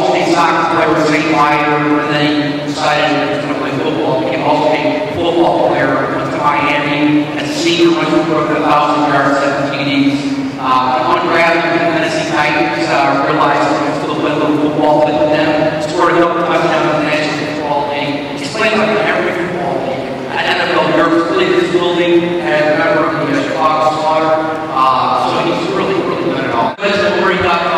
varsity soccer player, the same writer, and then he decided he was going to play football. Became a varsity football player, went to Miami, as a senior, went to 1,000 yards, 7 TDs. Undergrad, the Tennessee Titans realized that he was still playing football, but then scored a couple touchdowns in the National Football League. He's playing like every football league. At NFL, you're really this building, and remember, he was a Chicago slaughter. So he's really, really good at all. That's where he got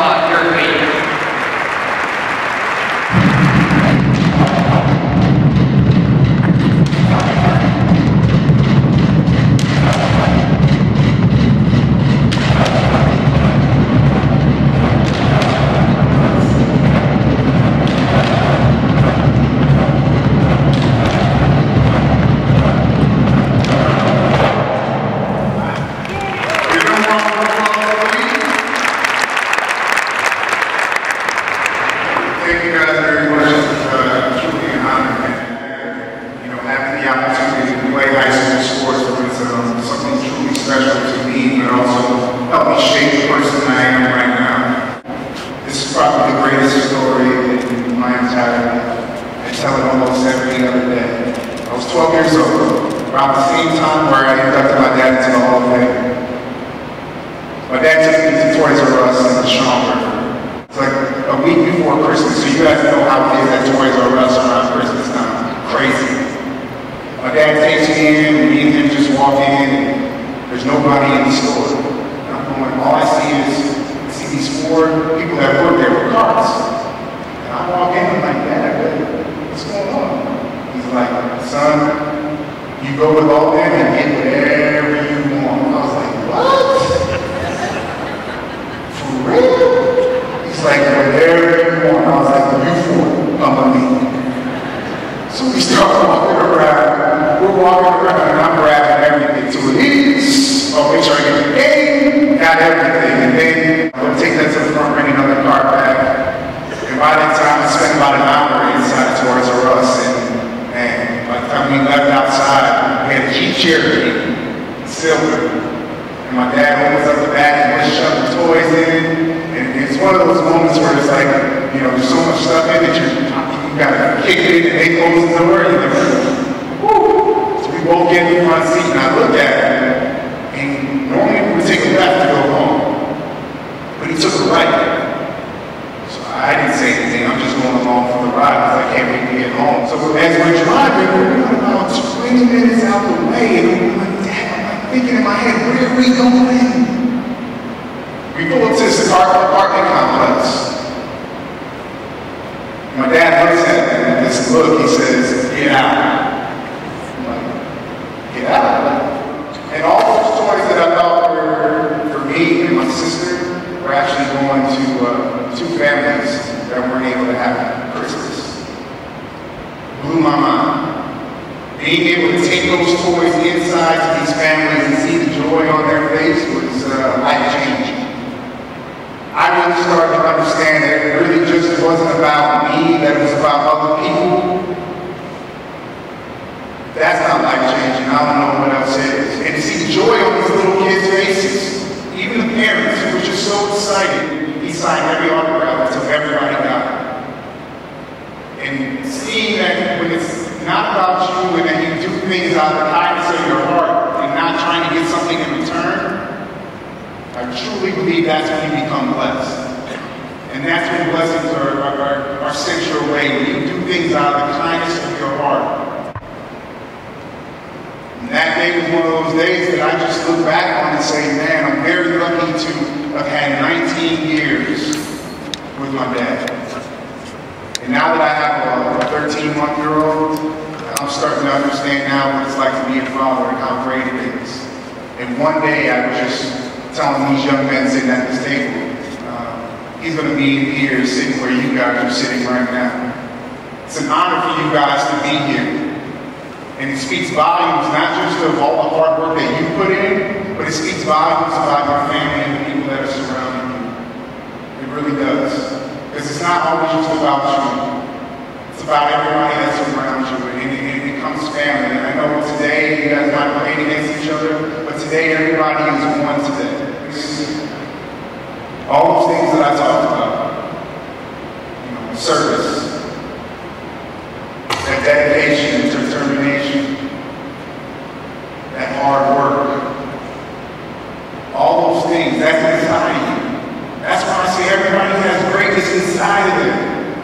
that's inside you. That's why I say everybody has greatness inside of them.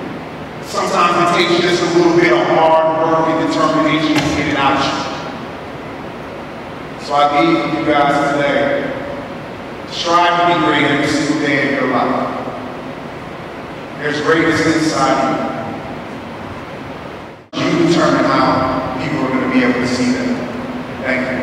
Sometimes it takes just a little bit of hard work and determination to get it out of you. So I gave you guys today, strive to be great every single day in your life. There's greatness inside you. You determine how people are going to be able to see them. Thank you.